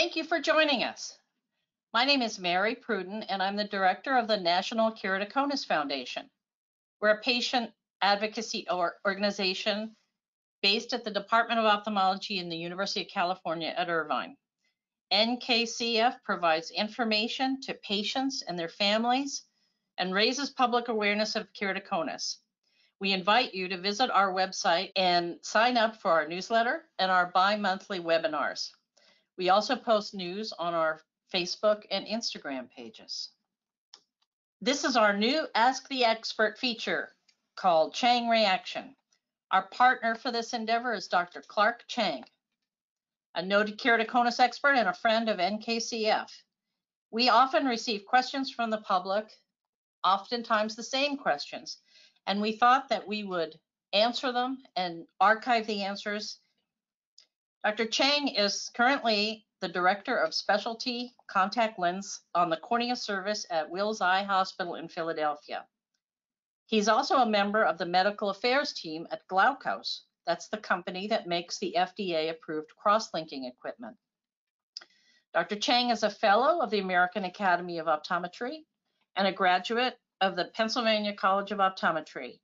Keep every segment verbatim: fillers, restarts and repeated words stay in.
Thank you for joining us. My name is Mary Pruden, and I'm the director of the National Keratoconus Foundation. We're a patient advocacy organization based at the Department of Ophthalmology in the University of California at Irvine. N K C F provides information to patients and their families and raises public awareness of keratoconus. We invite you to visit our website and sign up for our newsletter and our bi-monthly webinars. We also post news on our Facebook and Instagram pages. This is our new Ask the Expert feature called Chang Reaction. Our partner for this endeavor is Doctor Clark Chang, a noted keratoconus expert and a friend of N K C F. We often receive questions from the public, oftentimes the same questions, and we thought that we would answer them and archive the answers. Doctor Chang is currently the director of specialty contact lens on the cornea service at Wills Eye Hospital in Philadelphia. He's also a member of the medical affairs team at Glaukos. That's the company that makes the F D A-approved cross-linking equipment. Doctor Chang is a fellow of the American Academy of Optometry and a graduate of the Pennsylvania College of Optometry.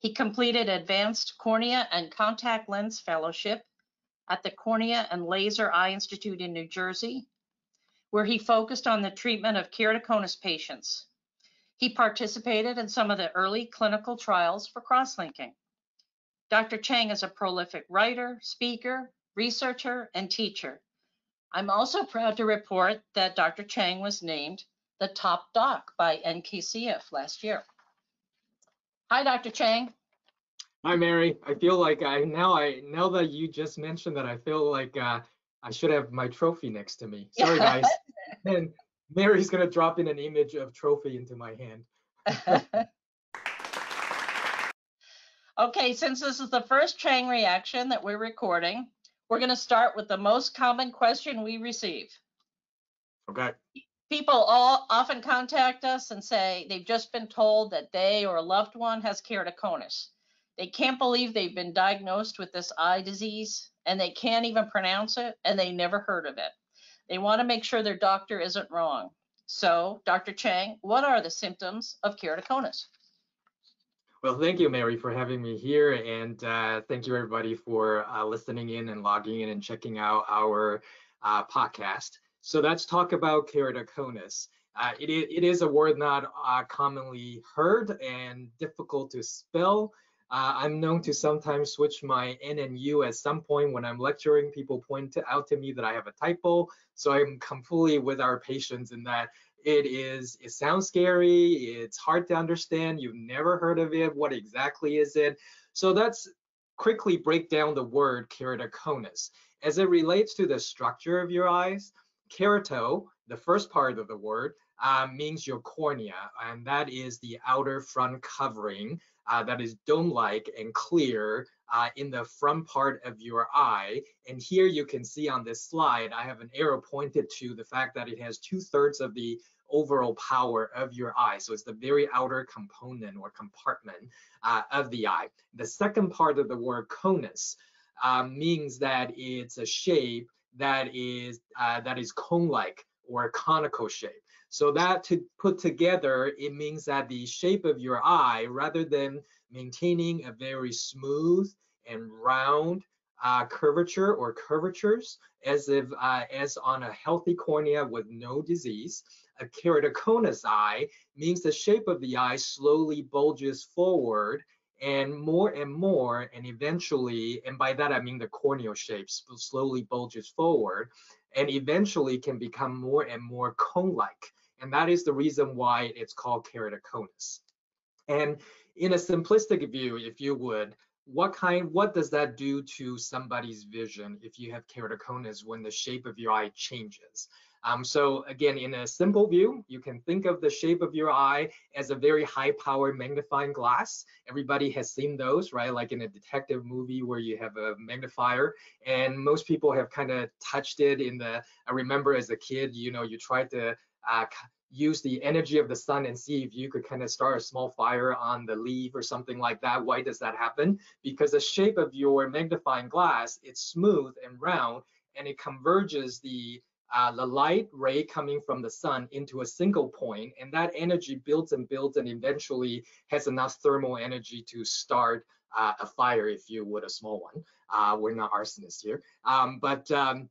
He completed advanced cornea and contact lens fellowship at the Cornea and Laser Eye Institute in New Jersey, where he focused on the treatment of keratoconus patients. He participated in some of the early clinical trials for cross-linking. Doctor Chang is a prolific writer, speaker, researcher, and teacher. I'm also proud to report that Doctor Chang was named the top doc by N K C F last year. Hi, Doctor Chang. Hi, Mary. I feel like I now I now that you just mentioned that, I feel like uh, I should have my trophy next to me. Sorry, guys. And Mary's gonna drop in an image of trophy into my hand. Okay, since this is the first Chang reaction that we're recording, we're gonna start with the most common question we receive. Okay. People all often contact us and say they've just been told that they or a loved one has keratoconus. They can't believe they've been diagnosed with this eye disease, and they can't even pronounce it, and they never heard of it. They want to make sure their doctor isn't wrong. So, Doctor Chang, what are the symptoms of keratoconus? Well, thank you, Mary, for having me here, and uh, thank you, everybody, for uh, listening in and logging in and checking out our uh, podcast. So let's talk about keratoconus. Uh, it, it is a word not uh, commonly heard and difficult to spell. Uh, I'm known to sometimes switch my N and U at some point when I'm lecturing. People point to, out to me that I have a typo, so I'm completely with our patients in that it is. It sounds scary. It's hard to understand. You've never heard of it. What exactly is it? So let's quickly break down the word keratoconus as it relates to the structure of your eyes. Kerato, the first part of the word, uh, means your cornea, and that is the outer front covering. Uh, that is dome-like and clear uh, in the front part of your eye. And here you can see on this slide, I have an arrow pointed to the fact that it has two-thirds of the overall power of your eye. So it's the very outer component or compartment uh, of the eye. The second part of the word conus uh, means that it's a shape that is, uh, that is cone-like or conical shape. So that to put together, it means that the shape of your eye, rather than maintaining a very smooth and round uh, curvature or curvatures, as if uh, as on a healthy cornea with no disease, a keratoconus eye means the shape of the eye slowly bulges forward and more and more, and eventually, and by that I mean the corneal shape slowly bulges forward, and eventually can become more and more cone-like. And that is the reason why it's called keratoconus. And in a simplistic view, if you would, what kind, what does that do to somebody's vision if you have keratoconus when the shape of your eye changes? Um, so again, in a simple view, you can think of the shape of your eye as a very high power magnifying glass. Everybody has seen those, right? Like in a detective movie where you have a magnifier, and most people have kind of touched it in the, I remember as a kid, you know, you tried to uh, use the energy of the sun and see if you could kind of start a small fire on the leaf or something like that. Why does that happen? Because the shape of your magnifying glass, it's smooth and round, and it converges the Uh, the light ray coming from the sun into a single point, and that energy builds and builds and eventually has enough thermal energy to start uh, a fire, if you would, a small one. Uh, we're not arsonists here. Um, but um,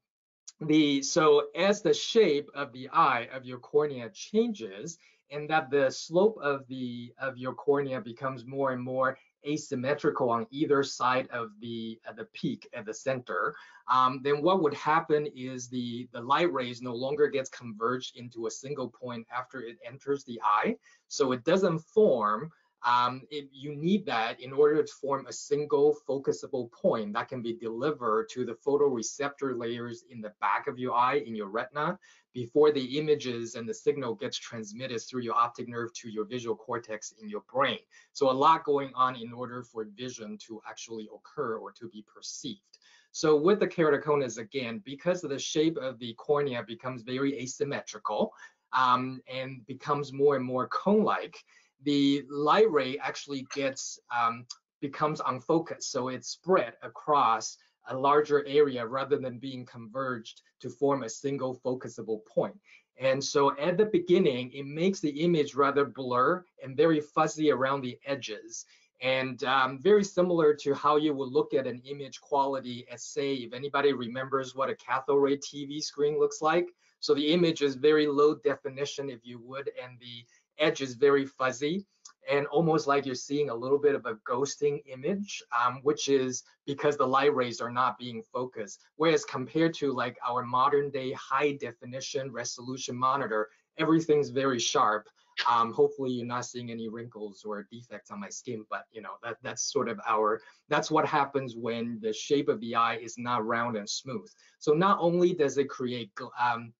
the so as the shape of the eye of your cornea changes, and that the slope of the of your cornea becomes more and more asymmetrical on either side of the uh, the peak at the center, um, then what would happen is the the light rays no longer gets converged into a single point after it enters the eye, so it doesn't form. Um, it, you need that in order to form a single focusable point that can be delivered to the photoreceptor layers in the back of your eye, in your retina, before the images and the signal gets transmitted through your optic nerve to your visual cortex in your brain. So a lot going on in order for vision to actually occur or to be perceived. So with the keratoconus, again, because of the shape of the cornea becomes very asymmetrical um, and becomes more and more cone-like, the light ray actually gets um, becomes unfocused, so it's spread across a larger area rather than being converged to form a single focusable point. And so at the beginning, it makes the image rather blur and very fuzzy around the edges. And um, very similar to how you would look at an image quality as, say, if anybody remembers what a cathode ray T V screen looks like. So the image is very low definition, if you would, and the edge is very fuzzy and almost like you're seeing a little bit of a ghosting image, um, which is because the light rays are not being focused. Whereas compared to like our modern day high definition resolution monitor, everything's very sharp. Um, hopefully you're not seeing any wrinkles or defects on my skin, but you know, that that's sort of our, that's what happens when the shape of the eye is not round and smooth. So not only does it create, um,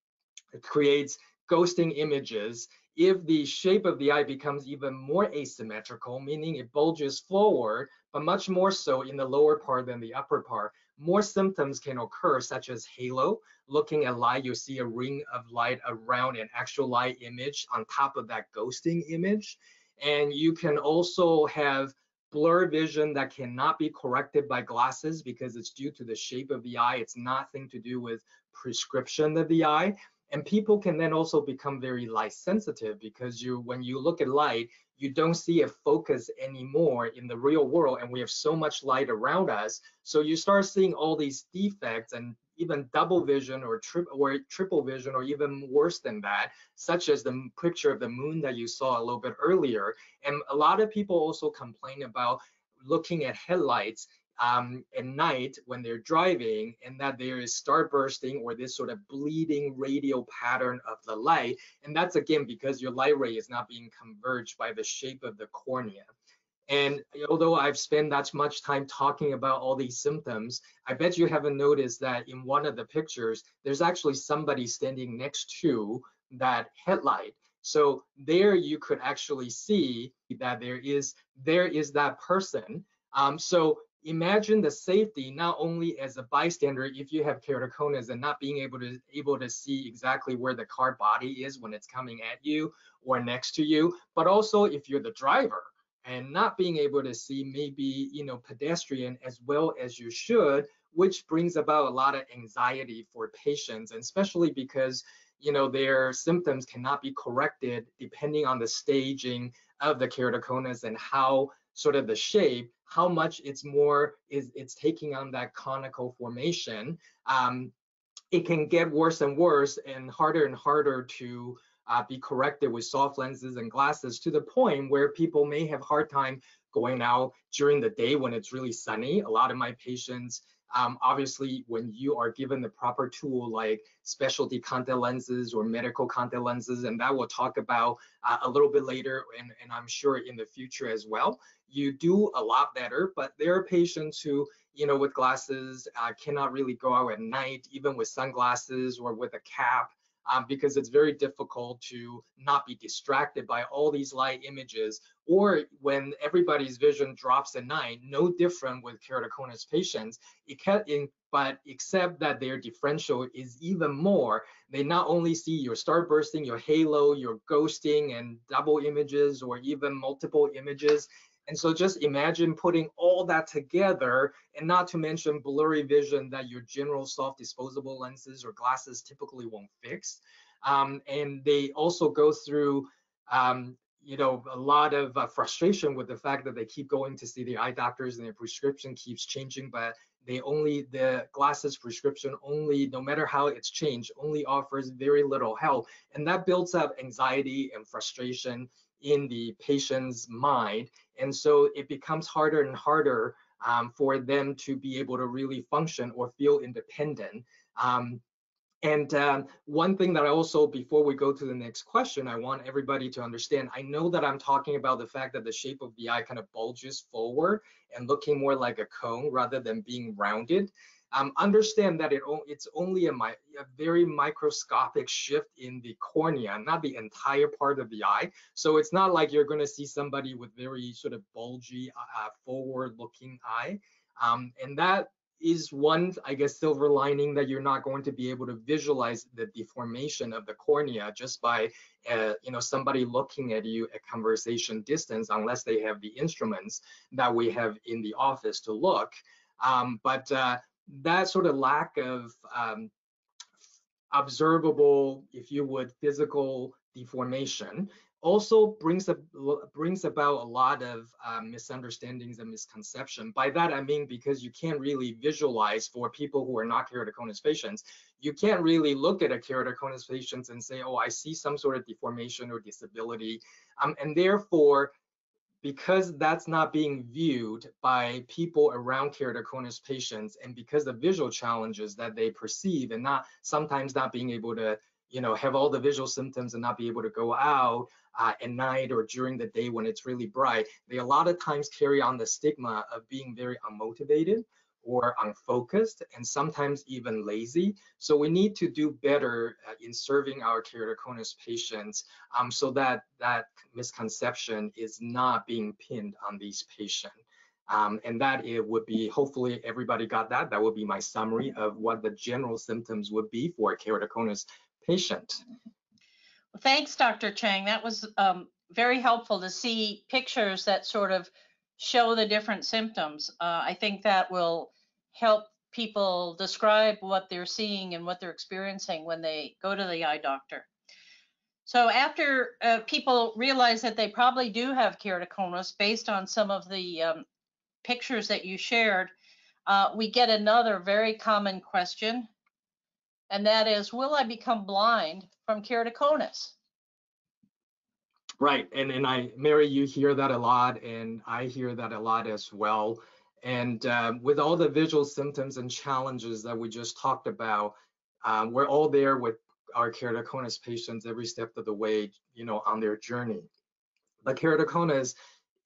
it creates ghosting images, if the shape of the eye becomes even more asymmetrical, meaning it bulges forward, but much more so in the lower part than the upper part, more symptoms can occur, such as halo. Looking at light, you see a ring of light around an actual light image on top of that ghosting image. And you can also have blur vision that cannot be corrected by glasses because it's due to the shape of the eye. It's nothing to do with prescription of the eye. And people can then also become very light sensitive because you, when you look at light, you don't see a focus anymore in the real world, and we have so much light around us. So you start seeing all these defects and even double vision or, tri or triple vision, or even worse than that, such as the picture of the moon that you saw a little bit earlier. And a lot of people also complain about looking at headlights Um, at night when they're driving, and that there is starbursting or this sort of bleeding radial pattern of the light. And that's again because your light ray is not being converged by the shape of the cornea. And although I've spent that much time talking about all these symptoms, I bet you haven't noticed that in one of the pictures, there's actually somebody standing next to that headlight. So there you could actually see that there is, there is that person. Um, so imagine the safety, not only as a bystander if you have keratoconus and not being able to able to see exactly where the car body is when it's coming at you or next to you, but also if you're the driver and not being able to see maybe, you know, pedestrian as well as you should, which brings about a lot of anxiety for patients, and especially because, you know, their symptoms cannot be corrected depending on the staging of the keratoconus and how sort of the shape, how much it's more, is it's taking on that conical formation. Um, it can get worse and worse and harder and harder to uh, be corrected with soft lenses and glasses, to the point where people may have a hard time going out during the day when it's really sunny. A lot of my patients, um, obviously, when you are given the proper tool like specialty contact lenses or medical contact lenses, and that we'll talk about uh, a little bit later, and, and I'm sure in the future as well, you do a lot better. But there are patients who, you know, with glasses uh, cannot really go out at night, even with sunglasses or with a cap, Um, because it's very difficult to not be distracted by all these light images, or when everybody's vision drops at night, no different with keratoconus patients, it can, in, but except that their differential is even more. They not only see your starbursting, your halo, your ghosting and double images, or even multiple images, And so just imagine putting all that together, and not to mention blurry vision that your general soft disposable lenses or glasses typically won't fix. Um, and they also go through, um, you know, a lot of uh, frustration with the fact that they keep going to see the eye doctors and their prescription keeps changing, but they only, the glasses prescription only, no matter how it's changed, only offers very little help. And that builds up anxiety and frustration in the patient's mind. And so it becomes harder and harder um, for them to be able to really function or feel independent. Um, and um, one thing that I also, before we go to the next question, I want everybody to understand, I know that I'm talking about the fact that the shape of the eye kind of bulges forward and looking more like a cone rather than being rounded. Um, understand that it, it's only a, a very microscopic shift in the cornea, not the entire part of the eye. So it's not like you're going to see somebody with very sort of bulgy, uh, forward-looking eye. Um, and that is one, I guess, silver lining that you're not going to be able to visualize the deformation of the cornea just by, uh, you know, somebody looking at you at conversation distance, unless they have the instruments that we have in the office to look. Um, but uh, that sort of lack of um, observable, if you would, physical deformation also brings, a, brings about a lot of um, misunderstandings and misconception. By that, I mean, because you can't really visualize for people who are not keratoconus patients, you can't really look at a keratoconus patient and say, oh, I see some sort of deformation or disability. Um, and therefore, because that's not being viewed by people around keratoconus patients, and because the visual challenges that they perceive, and not sometimes not being able to, you know, have all the visual symptoms and not be able to go out uh, at night or during the day when it's really bright, they a lot of times carry on the stigma of being very unmotivated or unfocused, and sometimes even lazy. So we need to do better in serving our keratoconus patients um, so that that misconception is not being pinned on these patients. Um, and that it would be, hopefully everybody got that. That would be my summary of what the general symptoms would be for a keratoconus patient. Well, thanks, Doctor Chang. That was um, very helpful to see pictures that sort of show the different symptoms. Uh, I think that will help people describe what they're seeing and what they're experiencing when they go to the eye doctor. So after uh, people realize that they probably do have keratoconus based on some of the um, pictures that you shared, uh, we get another very common question, and that is, will I become blind from keratoconus? Right, and, and I, Mary, you hear that a lot, and I hear that a lot as well. And uh, with all the visual symptoms and challenges that we just talked about, um, we're all there with our keratoconus patients every step of the way, you know, on their journey. But keratoconus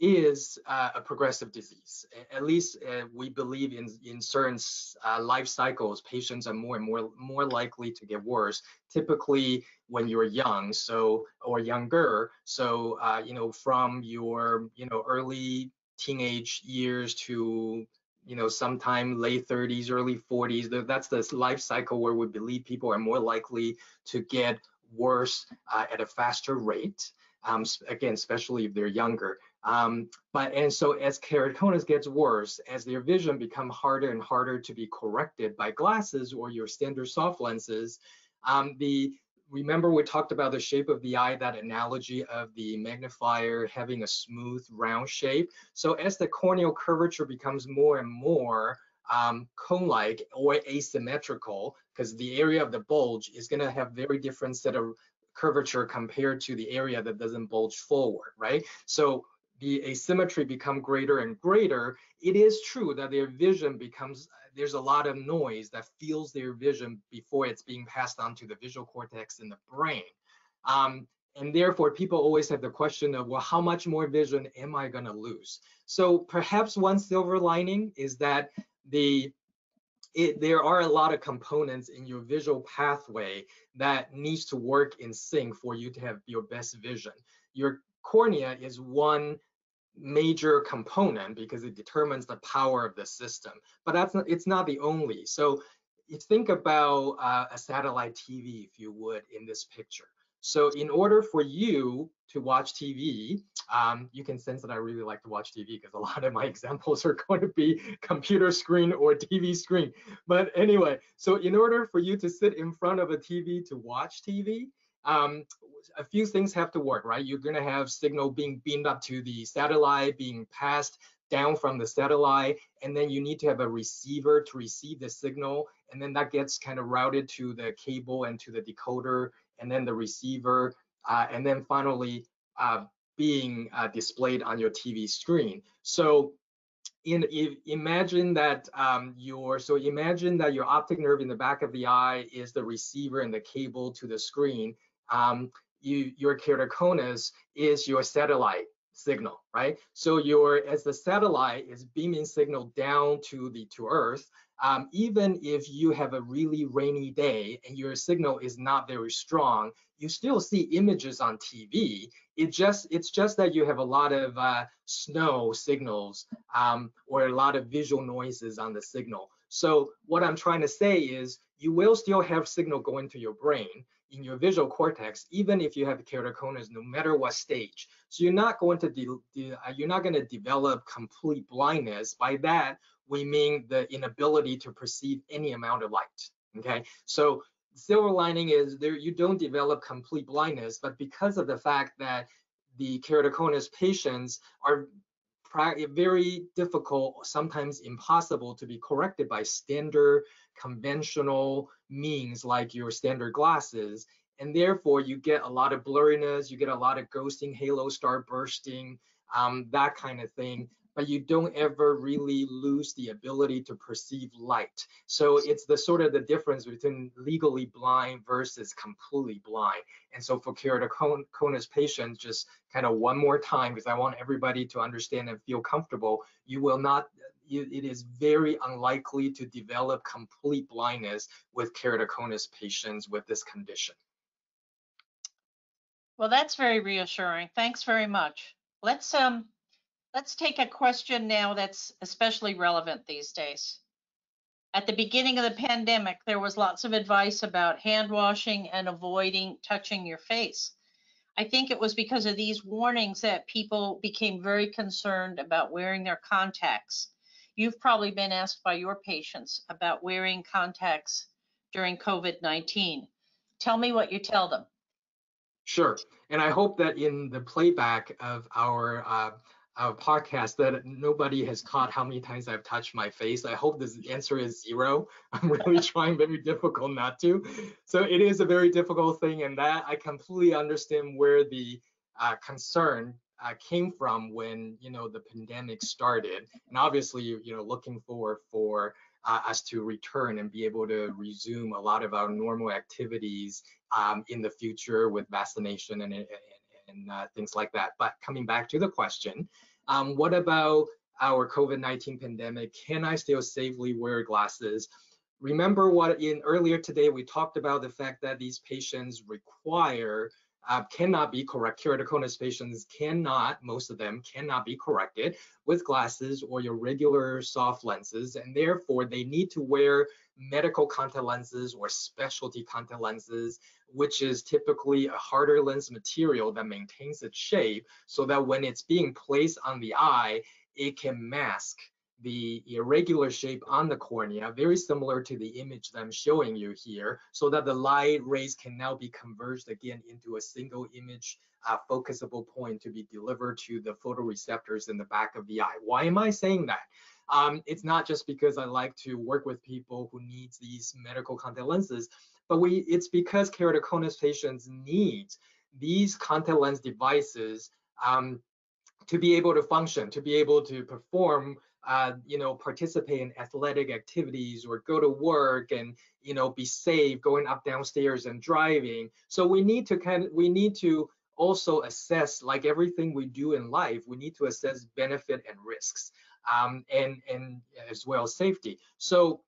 is uh, a progressive disease. At least uh, we believe in, in certain uh, life cycles, patients are more and more, more likely to get worse, typically when you're young, so, or younger. So, uh, you know, from your, you know, early teenage years to, you know, sometime late thirties, early forties. That's this life cycle where we believe people are more likely to get worse uh, at a faster rate. Um, again, especially if they're younger. Um, but and so as keratoconus gets worse, as their vision become harder and harder to be corrected by glasses or your standard soft lenses, um, the remember we talked about the shape of the eye, that analogy of the magnifier having a smooth round shape. So as the corneal curvature becomes more and more um, cone-like or asymmetrical, because the area of the bulge is going to have very different set of curvature compared to the area that doesn't bulge forward, right? So the asymmetry become greater and greater. It is true that their vision becomes, there's a lot of noise that fills their vision before it's being passed on to the visual cortex in the brain. Um, and therefore, people always have the question of, well, how much more vision am I gonna lose? So perhaps one silver lining is that the It, there are a lot of components in your visual pathway that needs to work in sync for you to have your best vision. Your cornea is one major component because it determines the power of the system, but that's not, it's not the only. So if think about uh, a satellite T V, if you would, in this picture. So in order for you to watch T V, um, you can sense that I really like to watch T V because a lot of my examples are going to be computer screen or T V screen. But anyway, so in order for you to sit in front of a T V to watch T V, um, a few things have to work, right? You're going to have signal being beamed up to the satellite, being passed down from the satellite, and then you need to have a receiver to receive the signal, and then that gets kind of routed to the cable and to the decoder, and then the receiver, uh, and then finally uh, being uh, displayed on your T V screen. So, in, if, imagine that um, your so imagine that your optic nerve in the back of the eye is the receiver and the cable to the screen. Um, you, your keratoconus is your satellite signal, right? So your as the satellite is beaming signal down to the to Earth, um, even if you have a really rainy day and your signal is not very strong, you still see images on T V. It just it's just that you have a lot of uh, snow signals um, or a lot of visual noises on the signal. So what I'm trying to say is you will still have signal going to your brain in your visual cortex, even if you have keratoconus, no matter what stage. So you're not going to de de you're not going to develop complete blindness. By that, we mean the inability to perceive any amount of light. Okay, so silver lining is there you don't develop complete blindness, but because of the fact that the keratoconus patients are very difficult, sometimes impossible to be corrected by standard conventional means like your standard glasses, and therefore you get a lot of blurriness, you get a lot of ghosting, halo star bursting, um, that kind of thing, but you don't ever really lose the ability to perceive light. So it's the sort of the difference between legally blind versus completely blind. And so for keratoconus patients, just kind of one more time, because I want everybody to understand and feel comfortable, you will not, you, it is very unlikely to develop complete blindness with keratoconus patients with this condition. Well, that's very reassuring. Thanks very much. Let's, um, Let's take a question now that's especially relevant these days. At the beginning of the pandemic, there was lots of advice about hand washing and avoiding touching your face. I think it was because of these warnings that people became very concerned about wearing their contacts. You've probably been asked by your patients about wearing contacts during COVID nineteen. Tell me what you tell them. Sure, and I hope that in the playback of our uh, Our podcast that nobody has caught how many times I've touched my face. I hope this answer is zero. I'm really trying very difficult not to. So it is a very difficult thing, and that I completely understand where the uh, concern uh, came from when you know the pandemic started. And obviously, you know, looking forward for uh, us to return and be able to resume a lot of our normal activities um, in the future with vaccination and, and and uh, things like that. But coming back to the question, um, what about our COVID nineteen pandemic? Can I still safely wear glasses? Remember what in earlier today, we talked about the fact that these patients require, uh, cannot be correct. Keratoconus patients cannot, most of them cannot be corrected with glasses or your regular soft lenses. And therefore they need to wear medical contact lenses or specialty contact lenses, which is typically a harder lens material that maintains its shape so that when it's being placed on the eye, it can mask the irregular shape on the cornea, very similar to the image that I'm showing you here, so that the light rays can now be converged again into a single image uh, focusable point to be delivered to the photoreceptors in the back of the eye. Why am I saying that? Um, it's not just because I like to work with people who need these medical contact lenses, but we it's because keratoconus patients need these contact lens devices um, to be able to function, to be able to perform, uh, you know, participate in athletic activities or go to work and, you know, be safe going up downstairs and driving. So we need to kind of, we need to also assess, like everything we do in life, we need to assess benefit and risks. Um, and, and as well as safety. So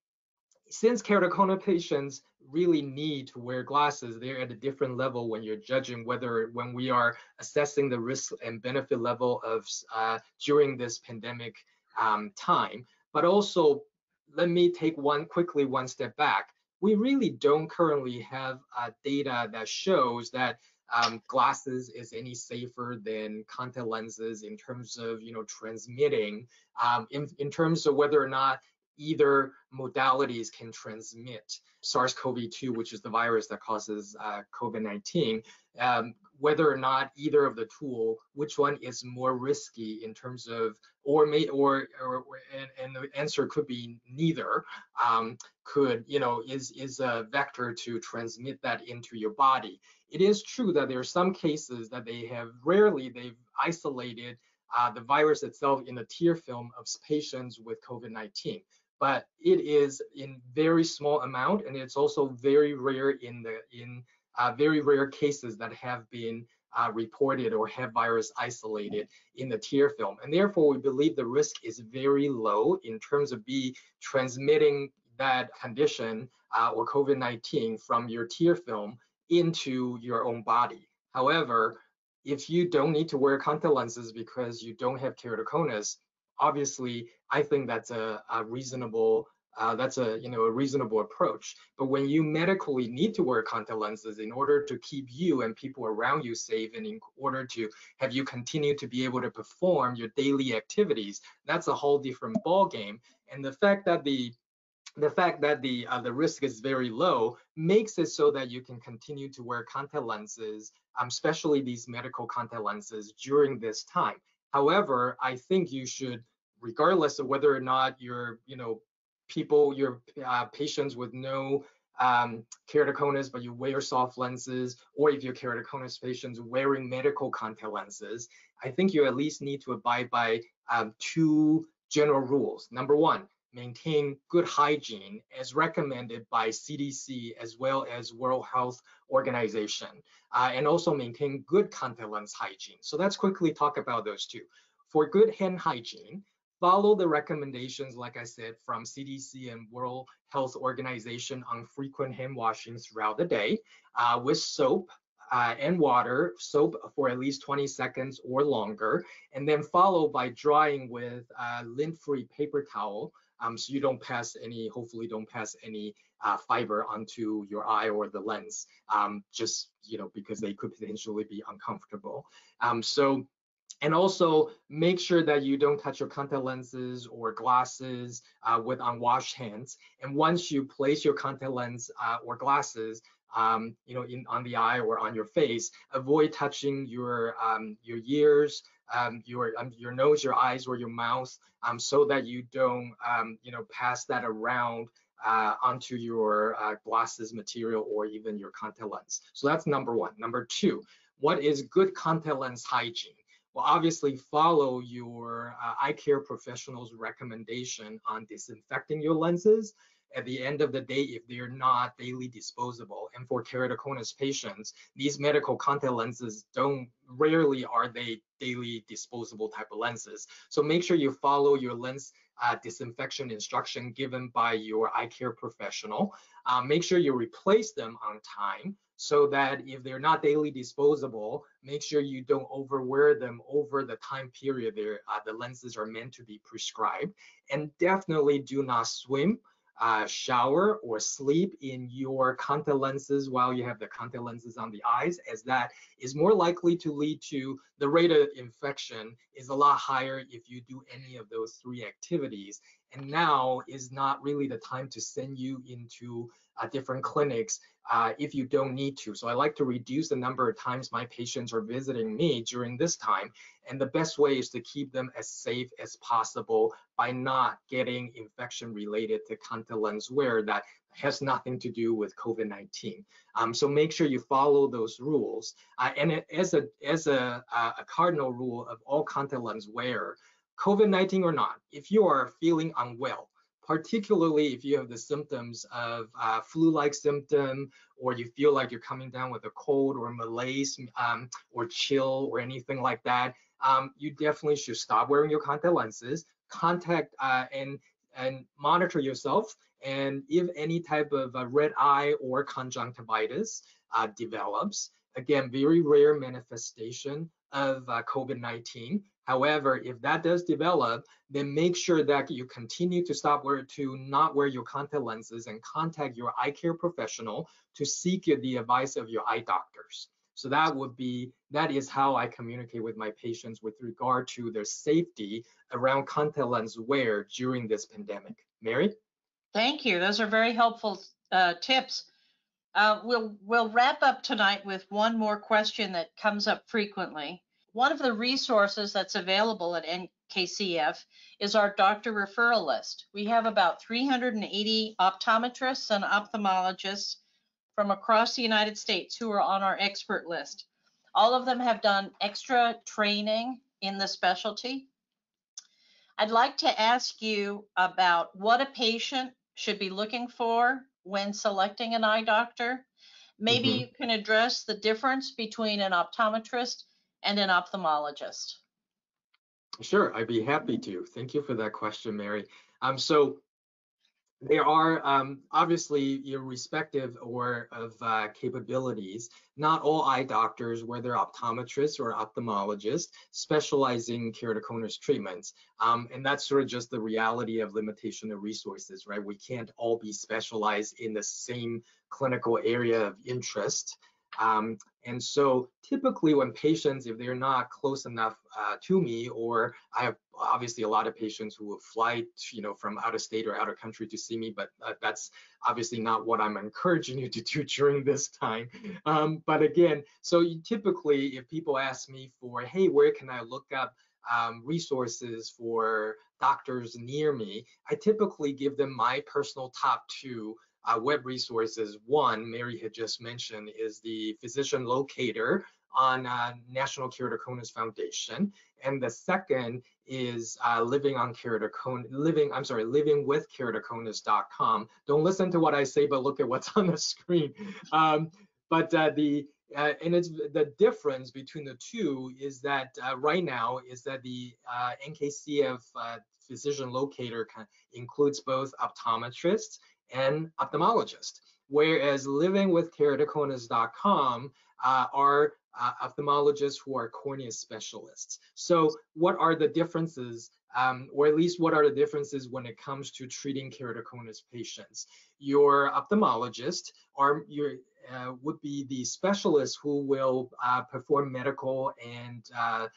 since keratoconus patients really need to wear glasses, they're at a different level when you're judging whether when we are assessing the risk and benefit level of uh, during this pandemic um, time. But also, let me take one quickly one step back. We really don't currently have uh, data that shows that um, glasses is any safer than contact lenses in terms of, you know, transmitting, um, in, in terms of whether or not either modalities can transmit SARS CoV two, which is the virus that causes uh, COVID nineteen, um, whether or not either of the tool, which one is more risky in terms of, or may, or, or and, and the answer could be neither, um, could, you know, is, is a vector to transmit that into your body. It is true that there are some cases that they have rarely, they've isolated Uh, the virus itself in the tear film of patients with COVID nineteen, but it is in very small amount, and it's also very rare in the in uh, very rare cases that have been uh, reported or have virus isolated in the tear film, and therefore we believe the risk is very low in terms of be transmitting that condition uh, or COVID nineteen from your tear film into your own body. However, if you don't need to wear contact lenses because you don't have keratoconus, obviously, I think that's a, a reasonable, uh, that's a, you know, a reasonable approach. But when you medically need to wear contact lenses in order to keep you and people around you safe, and in order to have you continue to be able to perform your daily activities, that's a whole different ballgame. And the fact that the The fact that the uh, the risk is very low makes it so that you can continue to wear contact lenses, um, especially these medical contact lenses during this time. However, I think you should, regardless of whether or not your you know people your uh, patients with no um, keratoconus but you wear soft lenses, or if you're keratoconus patients wearing medical contact lenses, I think you at least need to abide by um, two general rules. Number one, maintain good hygiene as recommended by C D C as well as World Health Organization, uh, and also maintain good contact lens hygiene. So let's quickly talk about those two. For good hand hygiene, follow the recommendations, like I said, from C D C and World Health Organization on frequent hand washing throughout the day uh, with soap Uh, and water, soap for at least twenty seconds or longer, and then followed by drying with uh, lint-free paper towel, um, so you don't pass any, hopefully don't pass any uh, fiber onto your eye or the lens, um, just, you know, because they could potentially be uncomfortable. Um, so, and also make sure that you don't touch your contact lenses or glasses uh, with unwashed hands. And once you place your contact lens uh, or glasses, Um, you know, in, on the eye or on your face, avoid touching your um, your ears, um, your um, your nose, your eyes, or your mouth, um, so that you don't, um, you know, pass that around uh, onto your uh, glasses material or even your contact lens. So that's number one. Number two, what is good contact lens hygiene? Well, obviously follow your uh, eye care professional's recommendation on disinfecting your lenses at the end of the day if they're not daily disposable. And for keratoconus patients, these medical contact lenses don't, rarely are they daily disposable type of lenses. So make sure you follow your lens uh, disinfection instruction given by your eye care professional. Uh, make sure you replace them on time, so that if they're not daily disposable, make sure you don't overwear them over the time period there, uh, the lenses are meant to be prescribed. And definitely do not swim, Uh, shower, or sleep in your contact lenses while you have the contact lenses on the eyes, as that is more likely to lead to, the rate of infection is a lot higher if you do any of those three activities. And now is not really the time to send you into uh, different clinics uh, if you don't need to. So I like to reduce the number of times my patients are visiting me during this time. And the best way is to keep them as safe as possible by not getting infection related to contact lens wear that has nothing to do with COVID nineteen. Um, so make sure you follow those rules. Uh, and as a, as a, a cardinal rule of all contact lens wear, COVID nineteen or not, if you are feeling unwell, particularly if you have the symptoms of uh, flu-like symptom, or you feel like you're coming down with a cold or malaise um, or chill or anything like that, um, you definitely should stop wearing your contact lenses, contact uh, and, and monitor yourself. And if any type of uh, red eye or conjunctivitis uh, develops, again, very rare manifestation of uh, COVID nineteen. However, if that does develop, then make sure that you continue to stop wear, to not wear your contact lenses, and contact your eye care professional to seek the advice of your eye doctors. So that would be, that is how I communicate with my patients with regard to their safety around contact lens wear during this pandemic. Mary? Thank you. Those are very helpful uh, tips. Uh, we'll, we'll wrap up tonight with one more question that comes up frequently. One of the resources that's available at N K C F is our doctor referral list. We have about three hundred eighty optometrists and ophthalmologists from across the United States who are on our expert list. All of them have done extra training in the specialty. I'd like to ask you about what a patient should be looking for when selecting an eye doctor. Maybe mm-hmm. you can address the difference between an optometrist and an ophthalmologist. Sure, I'd be happy to. Thank you for that question, Mary. Um, so there are um, obviously irrespective or of uh, capabilities, not all eye doctors, whether optometrists or ophthalmologists, specialize in keratoconus treatments. Um, and that's sort of just the reality of limitation of resources, right? We can't all be specialized in the same clinical area of interest. Um, and so typically when patients, if they're not close enough uh, to me, or I have obviously a lot of patients who will fly, you know, from out of state or out of country to see me, but uh, that's obviously not what I'm encouraging you to do during this time. Um, but again, so you typically, if people ask me for, hey, where can I look up um, resources for doctors near me, I typically give them my personal top two Uh, web resources. One, Mary had just mentioned, is the physician locator on uh, National Keratoconus Foundation, and the second is uh, living on keratoconus. Living, I'm sorry, living with keratoconus dot com. Don't listen to what I say, but look at what's on the screen. Um, but uh, the uh, and it's the difference between the two is that uh, right now is that the uh, N K C F uh, physician locator includes both optometrists and ophthalmologist, whereas living with keratoconus dot com uh, are uh, ophthalmologists who are cornea specialists. So what are the differences, um, or at least what are the differences when it comes to treating keratoconus patients? Your ophthalmologist are your uh, would be the specialist who will uh, perform medical and uh,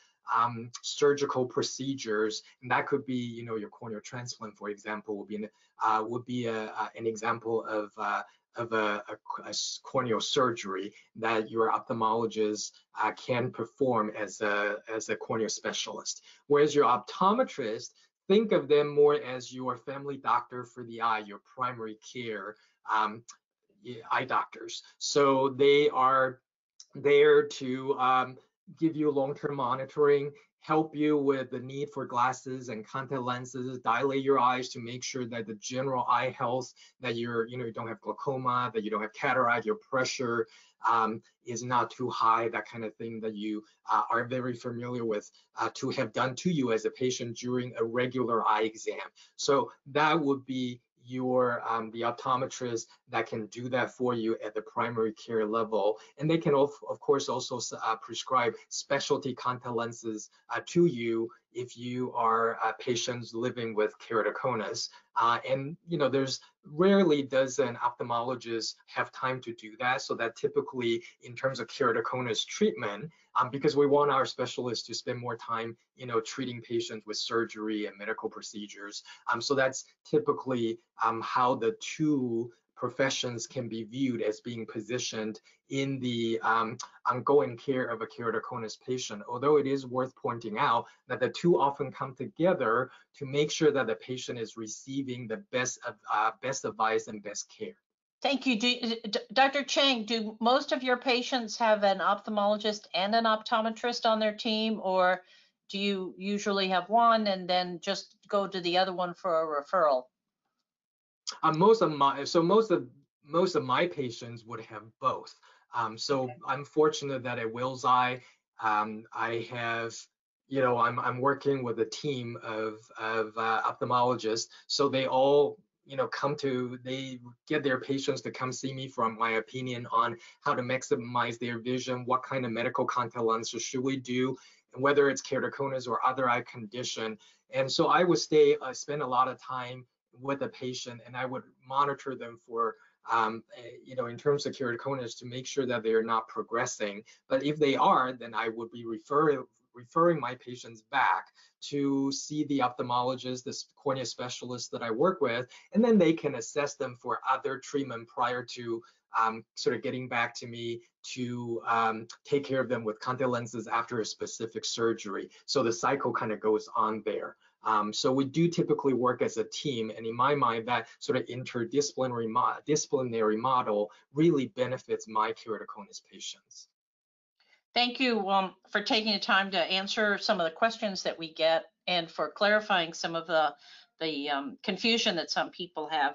Um, surgical procedures, and that could be, you know, your corneal transplant, for example, would be an, uh, would be a, a, an example of uh, of a, a, a corneal surgery that your ophthalmologist uh, can perform as a as a corneal specialist. Whereas your optometrist, think of them more as your family doctor for the eye, your primary care um, eye doctors. So they are there to um, give you long-term monitoring, help you with the need for glasses and contact lenses, dilate your eyes to make sure that the general eye health, that you're, you know, you don't have glaucoma, that you don't have cataract, your pressure um, is not too high, that kind of thing that you uh, are very familiar with uh, to have done to you as a patient during a regular eye exam. So that would be your um, the optometrist that can do that for you at the primary care level, and they can of, of course also uh, prescribe specialty contact lenses uh, to you if you are uh, patients living with keratoconus. Uh, and you know, there's rarely does an ophthalmologist have time to do that, so that typically in terms of keratoconus treatment, um, because we want our specialists to spend more time, you know, treating patients with surgery and medical procedures. Um, so that's typically um, how the two professions can be viewed as being positioned in the um, ongoing care of a keratoconus patient, although it is worth pointing out that the two often come together to make sure that the patient is receiving the best of, uh, best advice and best care. Thank you. Do, Doctor Chang, do most of your patients have an ophthalmologist and an optometrist on their team, or do you usually have one and then just go to the other one for a referral? Uh, most of my so most of most of my patients would have both. Um, so okay. I'm fortunate that at Wills Eye, um, I have, you know, I'm I'm working with a team of of uh, ophthalmologists, so they all, you know, come to, they get their patients to come see me from my opinion on how to maximize their vision, what kind of medical contact lenses should we do, and whether it's keratoconus or other eye condition. And so I would stay, I spend a lot of time with a patient, and I would monitor them for um, you know, in terms of keratoconus to make sure that they are not progressing. But if they are, then I would be referring referring my patients back to see the ophthalmologist, the cornea specialist that I work with, and then they can assess them for other treatment prior to um, sort of getting back to me to um, take care of them with contact lenses after a specific surgery. So the cycle kind of goes on there. Um, so we do typically work as a team, and in my mind, that sort of interdisciplinary mo- disciplinary model really benefits my keratoconus patients. Thank you um, for taking the time to answer some of the questions that we get and for clarifying some of the, the um, confusion that some people have.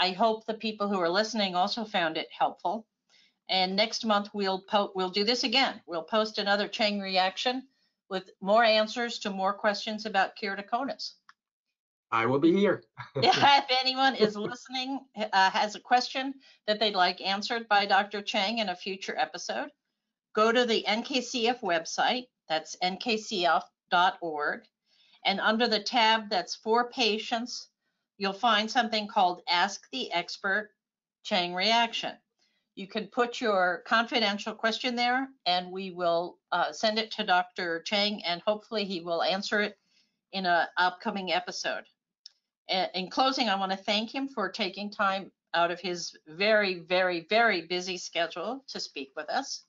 I hope the people who are listening also found it helpful. And next month, we'll, po we'll do this again. We'll post another Chang Reaction with more answers to more questions about keratoconus. I will be here. Yeah, if anyone is listening, uh, has a question that they'd like answered by Doctor Chang in a future episode, go to the N K C F website, that's N K C F dot org, and under the tab that's for patients, you'll find something called Ask the Expert Chang Reaction. You can put your confidential question there, and we will uh, send it to Doctor Chang, and hopefully he will answer it in an upcoming episode. In closing, I want to thank him for taking time out of his very, very, very busy schedule to speak with us.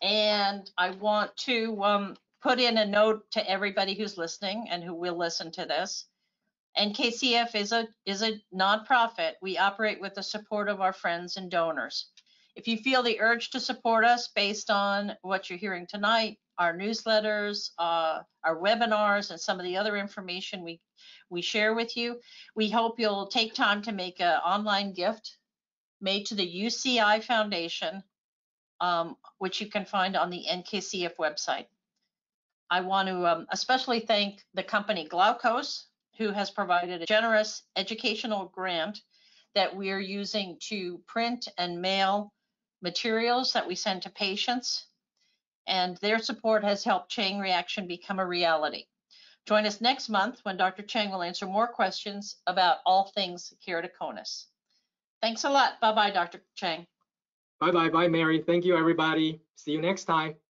And I want to um, put in a note to everybody who's listening and who will listen to this. N K C F is a, is a nonprofit. We operate with the support of our friends and donors. If you feel the urge to support us based on what you're hearing tonight, our newsletters, uh, our webinars, and some of the other information we, we share with you, we hope you'll take time to make an online gift made to the U C I Foundation, Um, which you can find on the N K C F website. I want to um, especially thank the company Glaukos, who has provided a generous educational grant that we're using to print and mail materials that we send to patients. And their support has helped Chang Reaction become a reality. Join us next month when Doctor Chang will answer more questions about all things keratoconus. Thanks a lot. Bye-bye, Doctor Chang. Bye-bye, bye, Mary. Thank you, everybody. See you next time.